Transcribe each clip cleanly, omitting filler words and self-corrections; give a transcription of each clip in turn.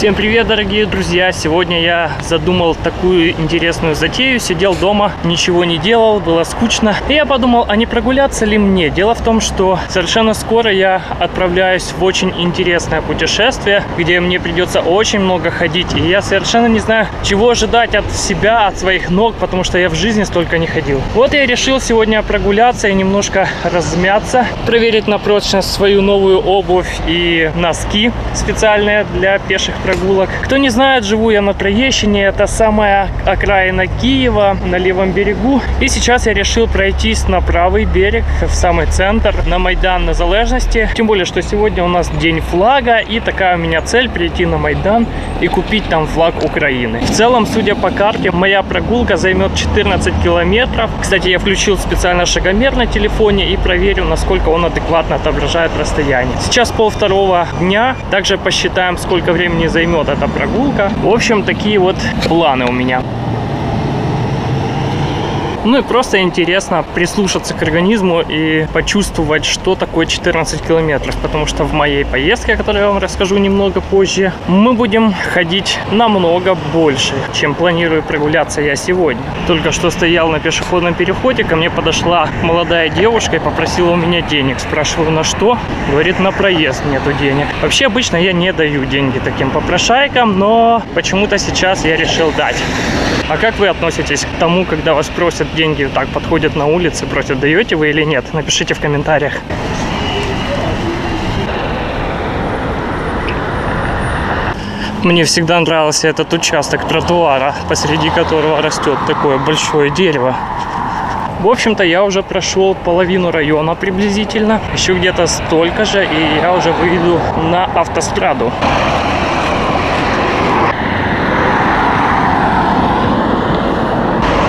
Всем привет, дорогие друзья! Сегодня я задумал такую интересную затею. Сидел дома, ничего не делал, было скучно. И я подумал, а не прогуляться ли мне? Дело в том, что совершенно скоро я отправляюсь в очень интересное путешествие, где мне придется очень много ходить. И я совершенно не знаю, чего ожидать от себя, от своих ног, потому что я в жизни столько не ходил. Вот я решил сегодня прогуляться и немножко размяться, проверить на прочность свою новую обувь и носки специальные для пеших прогулок. Кто не знает, живу я на Троещине, это самая окраина Киева, на левом берегу. И сейчас я решил пройтись на правый берег, в самый центр, на Майдан Незалежности. Тем более, что сегодня у нас день флага, и такая у меня цель — прийти на Майдан и купить там флаг Украины. В целом, судя по карте, моя прогулка займет 14 километров. Кстати, я включил специально шагомер на телефоне и проверю, насколько он адекватно отображает расстояние. Сейчас 1:30 дня, также посчитаем, сколько времени займет эта прогулка. В общем, такие вот планы у меня. Ну и просто интересно прислушаться к организму и почувствовать, что такое 14 километров. Потому что в моей поездке, о которой я вам расскажу немного позже, мы будем ходить намного больше, чем планирую прогуляться я сегодня. Только что стоял на пешеходном переходе, ко мне подошла молодая девушка и попросила у меня денег. Спрашиваю, на что? Говорит, на проезд нету денег. Вообще, обычно я не даю деньги таким попрошайкам, но почему-то сейчас я решил дать. А как вы относитесь к тому, когда вас просят деньги, так подходят на улице, просят, даете вы или нет? Напишите в комментариях. Мне всегда нравился этот участок тротуара, посреди которого растет такое большое дерево. В общем-то, я уже прошел половину района приблизительно, еще где-то столько же, и я уже выйду на автостраду.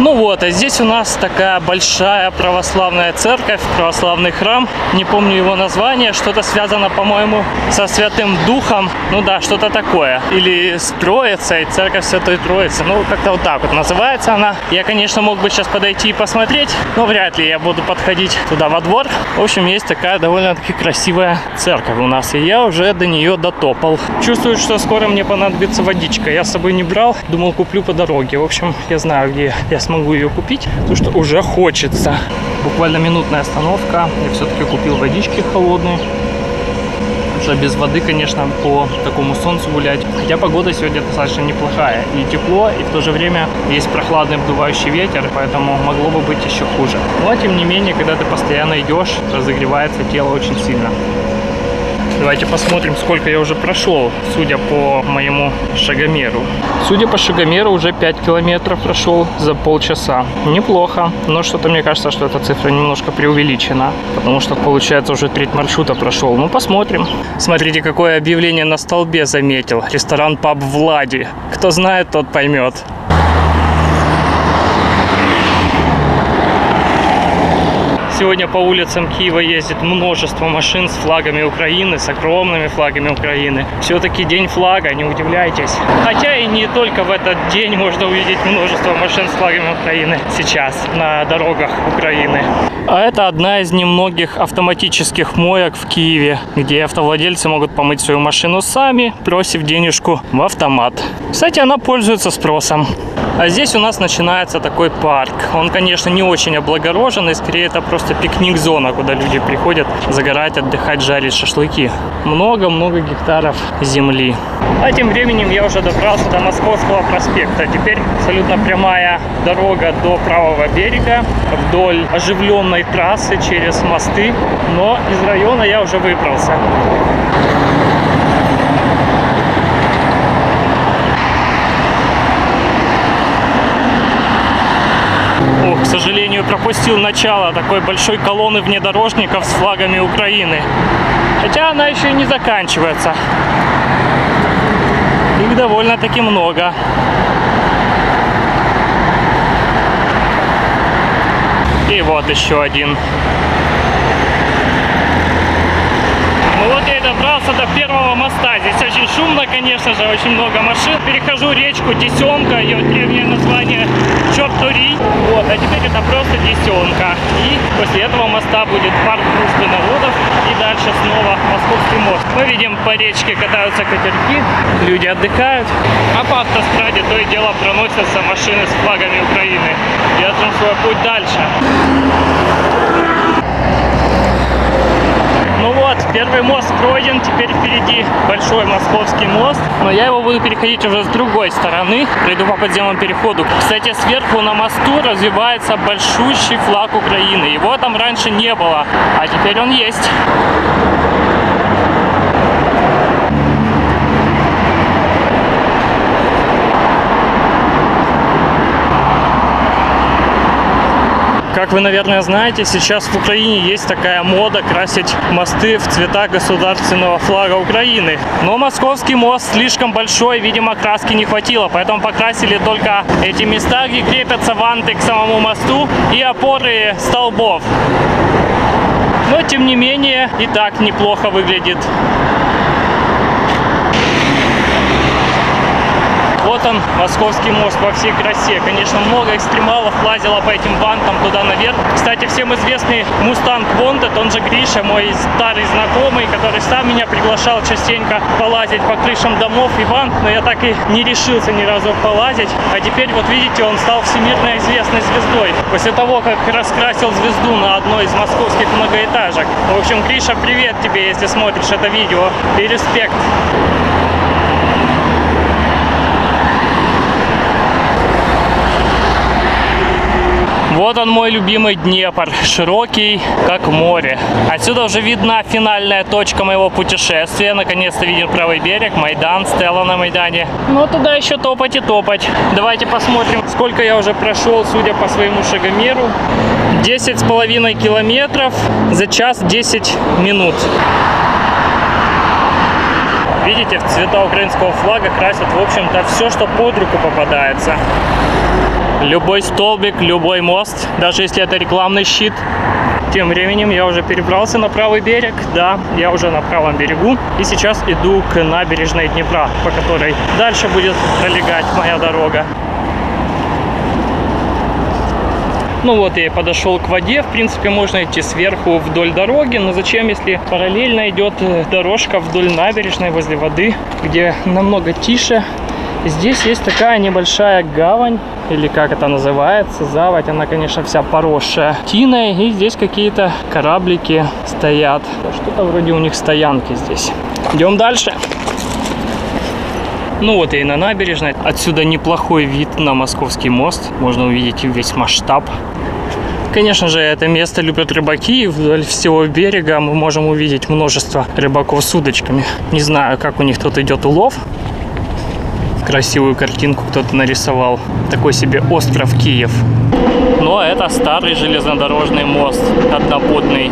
Ну вот, а здесь у нас такая большая православная церковь, православный храм. Не помню его название, что-то связано, по-моему, со Святым Духом. Ну да, что-то такое. Или с Троицей, церковь Святой Троицы. Ну, как-то вот так вот называется она. Я, конечно, мог бы сейчас подойти и посмотреть, но вряд ли я буду подходить туда во двор. В общем, есть такая довольно-таки красивая церковь у нас, и я уже до нее дотопал. Чувствую, что скоро мне понадобится водичка. Я с собой не брал, думал, куплю по дороге. В общем, я знаю, где я могу ее купить, потому что уже хочется. Буквально минутная остановка. Я все-таки купил водички холодные. Уже без воды, конечно, по такому солнцу гулять. Хотя погода сегодня достаточно неплохая. И тепло, и в то же время есть прохладный вдувающий ветер, поэтому могло бы быть еще хуже. Но, тем не менее, когда ты постоянно идешь, разогревается тело очень сильно. Давайте посмотрим, сколько я уже прошел, судя по моему шагомеру. Судя по шагомеру, уже 5 километров прошел за полчаса. Неплохо, но что-то мне кажется, что эта цифра немножко преувеличена, потому что, получается, уже треть маршрута прошел. Ну, посмотрим. Смотрите, какое объявление на столбе заметил. Ресторан «Паб Влади». Кто знает, тот поймет. Сегодня по улицам Киева ездит множество машин с флагами Украины, с огромными флагами Украины. Все-таки день флага, не удивляйтесь. Хотя и не только в этот день можно увидеть множество машин с флагами Украины сейчас на дорогах Украины. А это одна из немногих автоматических моек в Киеве, где автовладельцы могут помыть свою машину сами, бросив денежку в автомат. Кстати, она пользуется спросом. А здесь у нас начинается такой парк. Он, конечно, не очень облагороженный, скорее это просто пикник-зона, куда люди приходят загорать, отдыхать, жарить шашлыки. Много-много гектаров земли. А тем временем я уже добрался до Московского проспекта. Теперь абсолютно прямая дорога до правого берега, вдоль оживленной трассы, через мосты. Но из района я уже выбрался. К сожалению, пропустил начало такой большой колонны внедорожников с флагами Украины. Хотя она еще и не заканчивается. Их довольно-таки много. И вот еще один. Добрался до первого моста. Здесь очень шумно, конечно же, очень много машин. Перехожу речку Десенка, ее древнее название Чорт-Тур. Вот, а теперь это просто Десенка. И после этого моста будет парк Русловодов и и дальше снова Московский мост. Мы видим, по речке катаются катер, люди отдыхают, а по автостраде то и дело проносятся машины с флагами Украины. Держим свой путь дальше. Ну вот, первый мост пройден, теперь впереди большой Московский мост. Но я его буду переходить уже с другой стороны, приду по подземному переходу. Кстати, сверху на мосту развивается большущий флаг Украины. Его там раньше не было, а теперь он есть. Как вы, наверное, знаете, сейчас в Украине есть такая мода красить мосты в цвета государственного флага Украины. Но Московский мост слишком большой, видимо, краски не хватило, поэтому покрасили только эти места, где крепятся ванты к самому мосту и опоры столбов. Но, тем не менее, и так неплохо выглядит. Вот он, Московский мост во всей красе. Конечно, много экстремалов лазило по этим бантам туда наверх. Кстати, всем известный Мустанг Вонтед, он же Гриша, мой старый знакомый, который сам меня приглашал частенько полазить по крышам домов и вант, но я так и не решился ни разу полазить. А теперь, вот видите, он стал всемирно известной звездой. После того, как раскрасил звезду на одной из московских многоэтажек. В общем, Гриша, привет тебе, если смотришь это видео. И респект. Вот он, мой любимый Днепр, широкий, как море. Отсюда уже видна финальная точка моего путешествия. Наконец-то виден правый берег, Майдан, стела на Майдане. Но туда еще топать и топать. Давайте посмотрим, сколько я уже прошел, судя по своему шагомеру. 10,5 километров за час 10 минут. Видите, в цвета украинского флага красят, в общем-то, все, что под руку попадается. Любой столбик, любой мост, даже если это рекламный щит. Тем временем я уже перебрался на правый берег. Да, я уже на правом берегу. И сейчас иду к набережной Днепра, по которой дальше будет пролегать моя дорога. Ну вот я и подошел к воде. В принципе, можно идти сверху вдоль дороги. Но зачем, если параллельно идет дорожка вдоль набережной возле воды, где намного тише. Здесь есть такая небольшая гавань, или как это называется, заводь. Она, конечно, вся поросшая тиной, и здесь какие-то кораблики стоят. Что-то вроде у них стоянки здесь. Идем дальше. Ну вот и на набережной. Отсюда неплохой вид на Московский мост. Можно увидеть весь масштаб. Конечно же, это место любят рыбаки, и вдоль всего берега мы можем увидеть множество рыбаков с удочками. Не знаю, как у них тут идет улов. Красивую картинку кто-то нарисовал. Такой себе остров Киев. Но это старый железнодорожный мост, однопутный.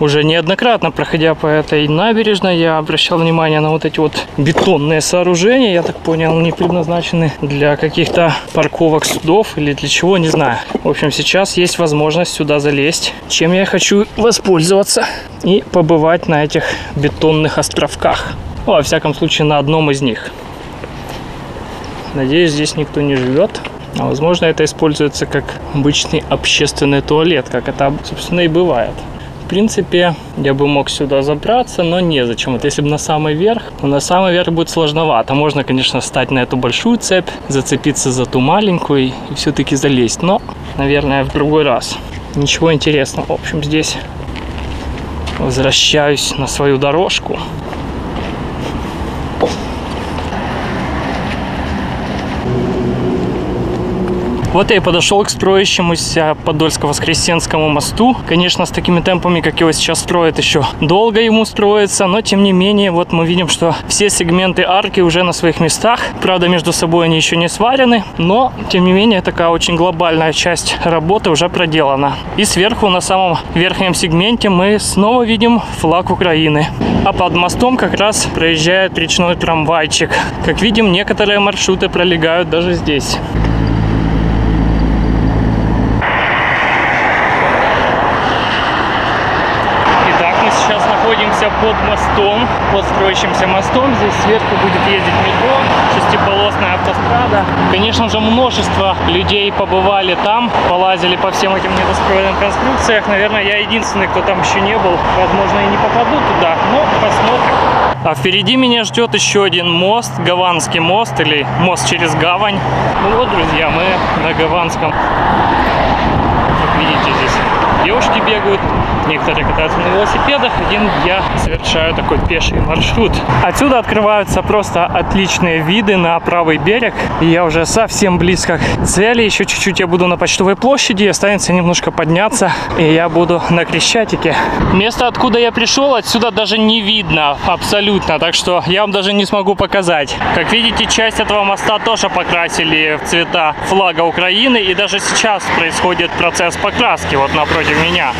Уже неоднократно, проходя по этой набережной, я обращал внимание на вот эти вот бетонные сооружения. Я так понял, они предназначены для каких-то парковок судов или для чего, не знаю. В общем, сейчас есть возможность сюда залезть, чем я хочу воспользоваться и побывать на этих бетонных островках. Ну, во всяком случае, на одном из них. Надеюсь, здесь никто не живет. А возможно, это используется как обычный общественный туалет, как это, собственно, и бывает. В принципе, я бы мог сюда забраться, но незачем. Вот если бы на самый верх, то на самый верх будет сложновато. Можно, конечно, встать на эту большую цепь, зацепиться за ту маленькую и все-таки залезть. Но, наверное, в другой раз. Ничего интересного. В общем, здесь возвращаюсь на свою дорожку. Вот я и подошел к строящемуся Подольско-Воскресенскому мосту. Конечно, с такими темпами, как его сейчас строят, еще долго ему строится. Но, тем не менее, вот мы видим, что все сегменты арки уже на своих местах. Правда, между собой они еще не сварены. Но, тем не менее, такая очень глобальная часть работы уже проделана. И сверху, на самом верхнем сегменте, мы снова видим флаг Украины. А под мостом как раз проезжает речной трамвайчик. Как видим, некоторые маршруты пролегают даже здесь. находимся под мостом, под строящимся мостом. Здесь сверху будет ездить метро, шестиполосная автострада. Конечно же, множество людей побывали там, полазили по всем этим недостроенным конструкциях. Наверное, я единственный, кто там еще не был. Возможно, и не попаду туда, но посмотрим. А впереди меня ждет еще один мост, Гаванский мост или мост через гавань. Ну вот, друзья, мы на Гаванском. Как видите, здесь девушки бегают, некоторые катаются на велосипедах, один я совершаю такой пеший маршрут. Отсюда открываются просто отличные виды на правый берег, и я уже совсем близко к цели. Еще чуть-чуть я буду на Почтовой площади, останется немножко подняться, и я буду на Крещатике. Место, откуда я пришел, отсюда даже не видно абсолютно, так что я вам даже не смогу показать. Как видите, часть этого моста тоже покрасили в цвета флага Украины, и даже сейчас происходит процесс покраски, вот напротив меня.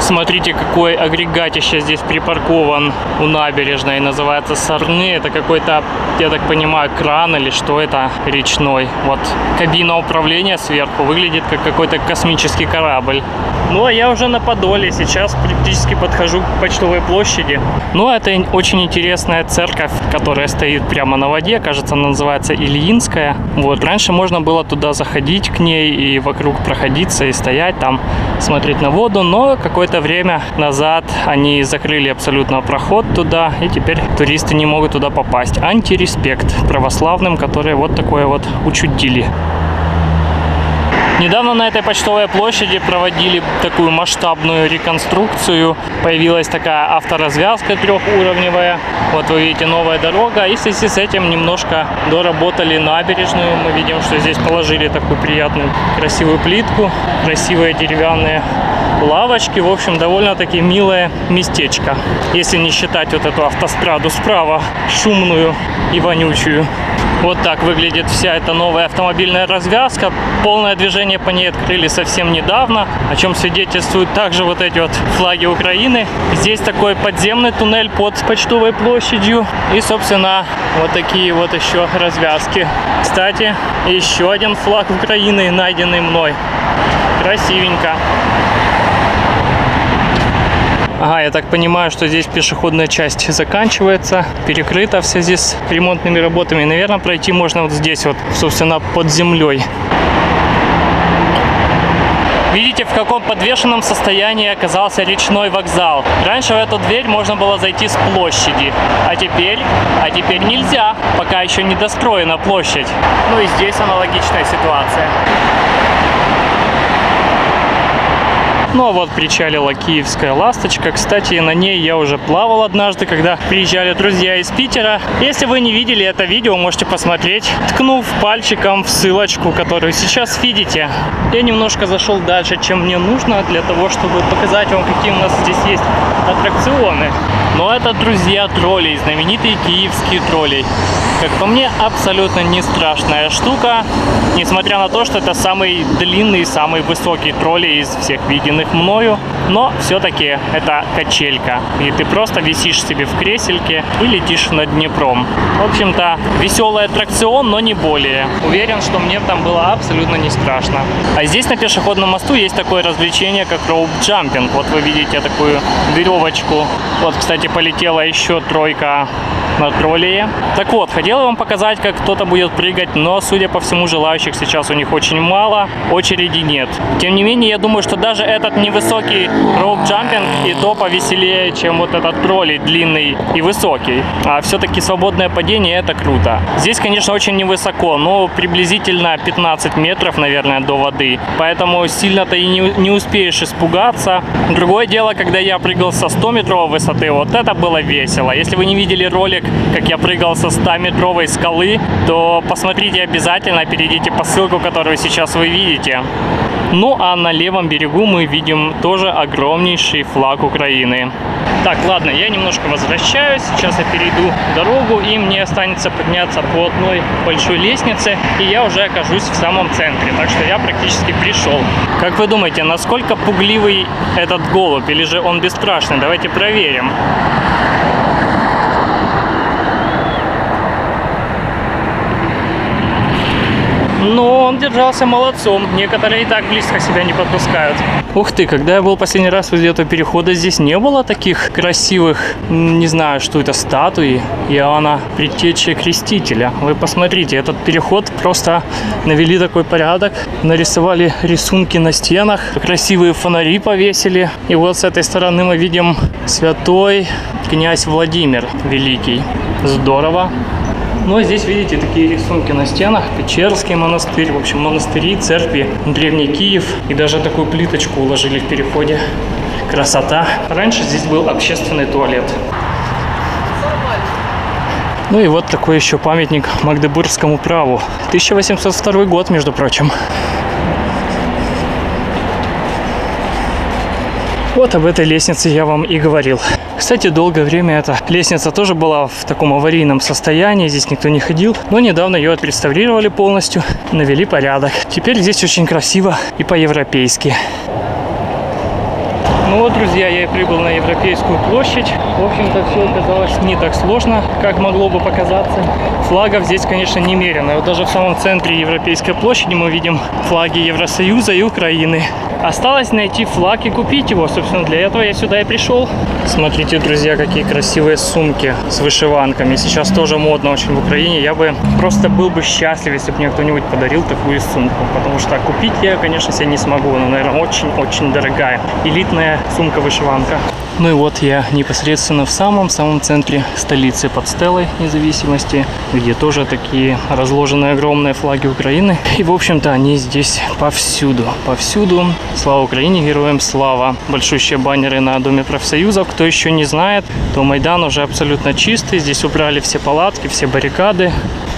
Смотрите, какой агрегатище здесь припаркован у набережной. Называется Сарны. Это какой-то, я так понимаю, кран или что это речной. Вот кабина управления сверху выглядит как какой-то космический корабль. Ну, а я уже на Подоле. Сейчас практически подхожу к Почтовой площади. Ну, это очень интересная церковь, которая стоит прямо на воде. Кажется, она называется Ильинская. Вот, раньше можно было туда заходить к ней и вокруг проходиться, и стоять там, смотреть на воду. Но какое-то время назад они закрыли абсолютно проход туда, и теперь туристы не могут туда попасть. Антиреспект православным, которые вот такое вот учудили. Недавно на этой Почтовой площади проводили такую масштабную реконструкцию. Появилась такая авторазвязка трехуровневая. Вот вы видите, новая дорога. И в связи с этим немножко доработали набережную. Мы видим, что здесь положили такую приятную, красивую плитку. Красивые деревянные лавочки. В общем, довольно-таки милое местечко. Если не считать вот эту автостраду справа, шумную и вонючую. Вот так выглядит вся эта новая автомобильная развязка. Полное движение по ней открыли совсем недавно, о чем свидетельствуют также вот эти вот флаги Украины. Здесь такой подземный туннель под Почтовой площадью. И, собственно, вот такие вот еще развязки. Кстати, еще один флаг Украины, найденный мной. Красивенько. Ага, я так понимаю, что здесь пешеходная часть заканчивается, перекрыта в связи с ремонтными работами. Наверное, пройти можно вот здесь вот, собственно, под землей. Видите, в каком подвешенном состоянии оказался речной вокзал. Раньше в эту дверь можно было зайти с площади, а теперь нельзя, пока еще не достроена площадь. Ну и здесь аналогичная ситуация. Ну а вот причалила киевская ласточка. Кстати, на ней я уже плавал однажды, когда приезжали друзья из Питера. Если вы не видели это видео, можете посмотреть, ткнув пальчиком в ссылочку, которую сейчас видите. Я немножко зашел дальше, чем мне нужно, для того, чтобы показать вам, какие у нас здесь есть аттракционы. Но это, друзья, троллей, знаменитые киевские троллей. Как по мне, абсолютно не страшная штука, несмотря на то, что это самый длинный, самый высокий троллей из всех виденных мною. Но все-таки это качелька, и ты просто висишь себе в кресельке и летишь над Днепром. В общем-то, веселый аттракцион, но не более. Уверен, что мне там было абсолютно не страшно. А здесь на пешеходном мосту есть такое развлечение, как роуп-джампинг. Вот вы видите такую веревочку. Вот, кстати, полетела еще тройка на троллее. Так вот, хотел вам показать, как кто-то будет прыгать, но, судя по всему, желающих сейчас у них очень мало, очереди нет. Тем не менее, я думаю, что даже этот невысокий роуп-джампинг и то повеселее, чем вот этот троллей длинный и высокий. А все-таки свободное падение — это круто. Здесь, конечно, очень невысоко, но приблизительно 15 метров, наверное, до воды. Поэтому сильно-то и не успеешь испугаться. Другое дело, когда я прыгал со 100-метровой высоты, вот это было весело. Если вы не видели ролик, как я прыгал со 100-метровой скалы, то посмотрите обязательно, перейдите по ссылке, которую сейчас вы видите. Ну а на левом берегу мы видим тоже огромнейший флаг Украины. Так, ладно, я немножко возвращаюсь. Сейчас я перейду дорогу, и мне останется подняться по одной большой лестнице, и я уже окажусь в самом центре. Так что я практически пришел. Как вы думаете, насколько пугливый этот голубь, или же он бесстрашный? Давайте проверим. Но он держался молодцом. Некоторые и так близко себя не подпускают. Ух ты, когда я был последний раз возле этого перехода, здесь не было таких красивых, не знаю, что это, статуи Иоанна Предтечи Крестителя. Вы посмотрите, этот переход просто навели такой порядок. Нарисовали рисунки на стенах, красивые фонари повесили. И вот с этой стороны мы видим святой князь Владимир Великий. Здорово. Но здесь, видите, такие рисунки на стенах. Печерский монастырь, в общем, монастыри, церкви, древний Киев. И даже такую плиточку уложили в переходе. Красота. Раньше здесь был общественный туалет. Ну и вот такой еще памятник Магдебургскому праву. 1802 год, между прочим. Вот об этой лестнице я вам и говорил. Кстати, долгое время эта лестница тоже была в таком аварийном состоянии, здесь никто не ходил, но недавно ее отреставрировали полностью, навели порядок. Теперь здесь очень красиво и по-европейски. Ну вот, друзья, я и прибыл на Европейскую площадь. В общем-то, все оказалось не так сложно, как могло бы показаться. Флагов здесь, конечно, немерено. Вот даже в самом центре Европейской площади мы видим флаги Евросоюза и Украины. Осталось найти флаг и купить его. Собственно, для этого я сюда и пришел. Смотрите, друзья, какие красивые сумки с вышиванками. Сейчас тоже модно очень в Украине. Я бы просто был бы счастлив, если бы мне кто-нибудь подарил такую сумку. Потому что купить я, конечно, себе не смогу. Она, наверное, очень-очень дорогая. Элитная сумка-вышиванка. Ну и вот я непосредственно в самом-самом центре столицы, под стелой независимости, где тоже такие разложенные огромные флаги Украины. И, в общем-то, они здесь повсюду. Повсюду. Слава Украине, героям слава. Большущие баннеры на Доме профсоюзов. Кто еще не знает, то Майдан уже абсолютно чистый. Здесь убрали все палатки, все баррикады.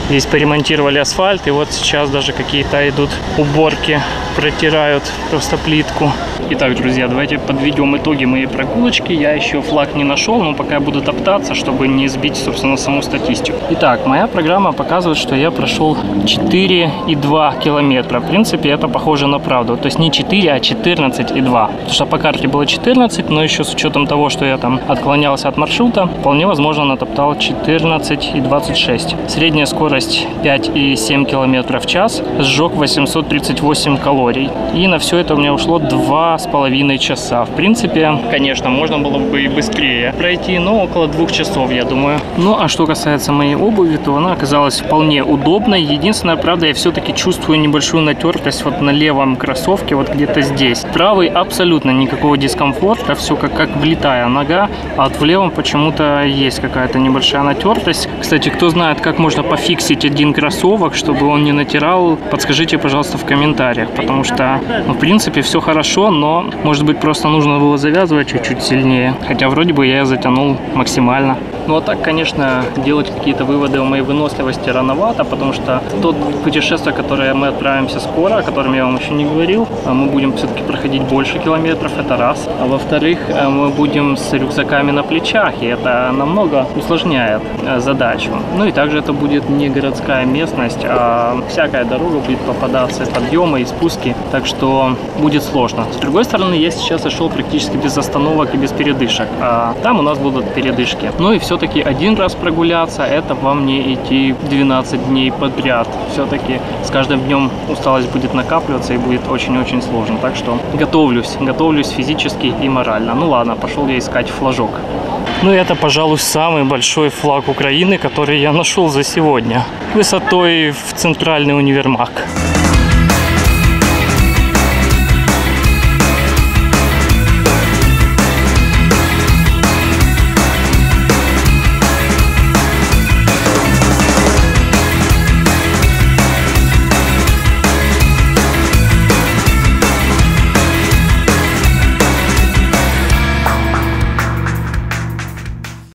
Здесь поремонтировали асфальт. И вот сейчас даже какие-то идут уборки. Протирают просто плитку. Итак, друзья, давайте подведем итоги моей прогулочки. Я еще флаг не нашел, но пока я буду топтаться, чтобы не сбить, собственно, саму статистику. Итак, моя программа показывает, что я прошел 4,2 километра. В принципе, это похоже на правду. То есть не 4, а 14,2. Потому что по карте было 14, но еще с учетом того, что я там отклонялся от маршрута, вполне возможно натоптал 14,26. Средняя скорость 5,7 километров в час. Сжег 838 калорий. И на все это у меня ушло 2,5 часа. В принципе, конечно, можно было бы и быстрее пройти, но около 2 часов, я думаю. Ну, а что касается моей обуви, то она оказалась вполне удобной. Единственное, правда, я все-таки чувствую небольшую натертость вот на левом кроссовке, вот где-то здесь. Правый абсолютно никакого дискомфорта, все как влитая нога, а вот в левом почему-то есть какая-то небольшая натертость. Кстати, кто знает, как можно пофиксить один кроссовок, чтобы он не натирал, подскажите, пожалуйста, в комментариях. Потому что, ну, в принципе, все хорошо, но, может быть, просто нужно было завязывать чуть-чуть сильнее. Хотя, вроде бы, я затянул максимально. Ну, а так, конечно, делать какие-то выводы о моей выносливости рановато, потому что то путешествие, которое мы отправимся скоро, о котором я вам еще не говорил, мы будем все-таки проходить больше километров, это раз. А во-вторых, мы будем с рюкзаками на плечах, и это намного усложняет задачу. Ну, и также это будет не городская местность, а всякая дорога будет попадаться, подъемы и спуски. Так что будет сложно. С другой стороны, я сейчас шел практически без остановок и без передышек. А там у нас будут передышки. Ну и все-таки один раз прогуляться, это вам не идти 12 дней подряд. Все-таки с каждым днем усталость будет накапливаться и будет очень-очень сложно. Так что готовлюсь физически и морально. Ну ладно, пошел я искать флажок. Ну, это, пожалуй, самый большой флаг Украины, который я нашел за сегодня. Высотой в центральный универмаг.